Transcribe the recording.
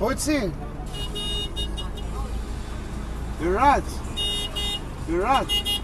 What's it? You're right. You're right.